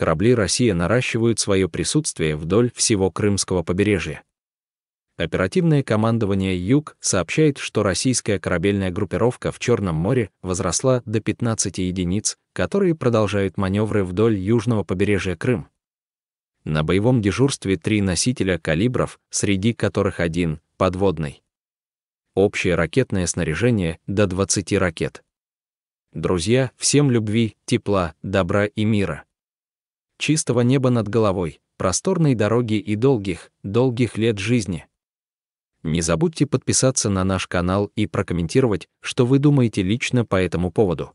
корабли России наращивают свое присутствие вдоль всего крымского побережья. Оперативное командование «Юг» сообщает, что российская корабельная группировка в Черном море возросла до 15 единиц, которые продолжают маневры вдоль южного побережья Крыма. На боевом дежурстве 3 носителя калибров, среди которых 1 — подводный. Общее ракетное снаряжение — до 20 ракет. Друзья, всем любви, тепла, добра и мира. Чистого неба над головой, просторной дороги и долгих лет жизни. Не забудьте подписаться на наш канал и прокомментировать, что вы думаете лично по этому поводу.